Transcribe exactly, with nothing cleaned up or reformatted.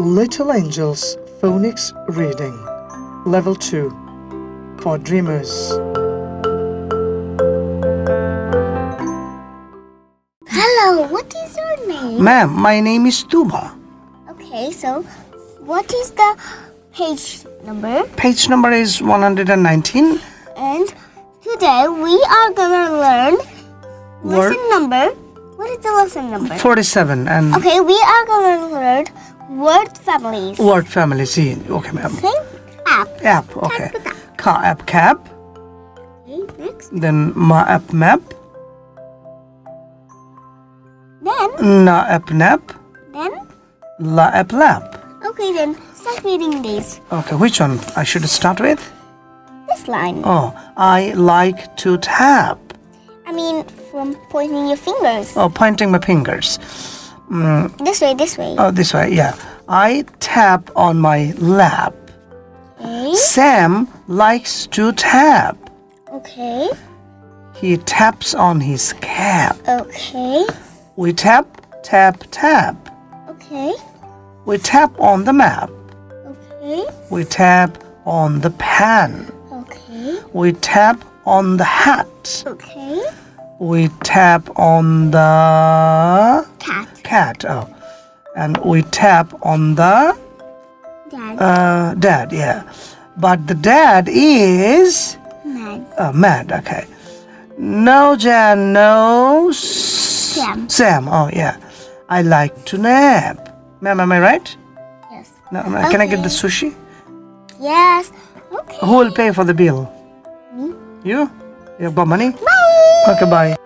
Little Angels Phonics Reading Level two for Dreamers. Hello, what is your name? Ma'am, my name is Tuba. Okay, so what is the page number? Page number is one hundred nineteen. And today we are gonna learn Word. Lesson number. What is the lesson number? forty-seven. And okay, we are gonna learn word families. Word families, see. Okay, ma'am. Okay. App. App. Okay. Ka app cap. Okay. Next. Then ma app map. Then. Na app nap. Then. La app lap. Okay, then start reading these. Okay, which one I should start with? This line. Oh, I like to tap. I mean, from pointing your fingers. Oh, pointing my fingers. Mm. This way, this way. Oh, this way, yeah. I tap on my lap. Okay. Sam likes to tap. Okay. He taps on his cap. Okay. We tap, tap, tap. Okay. We tap on the map. Okay. We tap on the pen. Okay. We tap on the hat. Okay. We tap on the cat. Cat. Oh, and we tap on the dad. Uh, dad. Yeah, but the dad is mad. Uh, mad. Okay. No, Jan. No. Sam. Sam. Oh, yeah. I like to nap. Ma'am, am I right? Yes. No, okay. Can I get the sushi? Yes. Okay. Who will pay for the bill? Me. You? You have got money? Bye. Okay, bye.